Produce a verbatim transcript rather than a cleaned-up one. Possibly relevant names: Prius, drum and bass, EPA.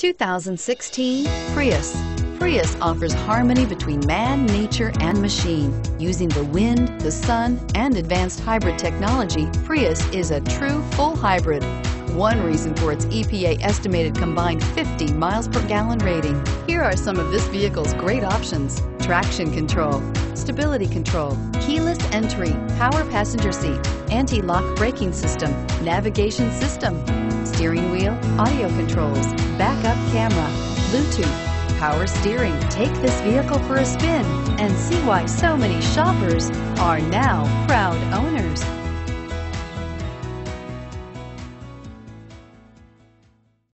two thousand sixteen Prius. Prius offers harmony between man, nature, and machine. Using the wind, the sun, and advanced hybrid technology, Prius is a true full hybrid. One reason for its E P A estimated combined fifty miles per gallon rating. Here are some of this vehicle's great options: traction control, stability control, keyless entry, power passenger seat, anti-lock braking system, navigation system, steering wheel audio controls, backup camera, Bluetooth, power steering. Take this vehicle for a spin and see why so many shoppers are now proud owners.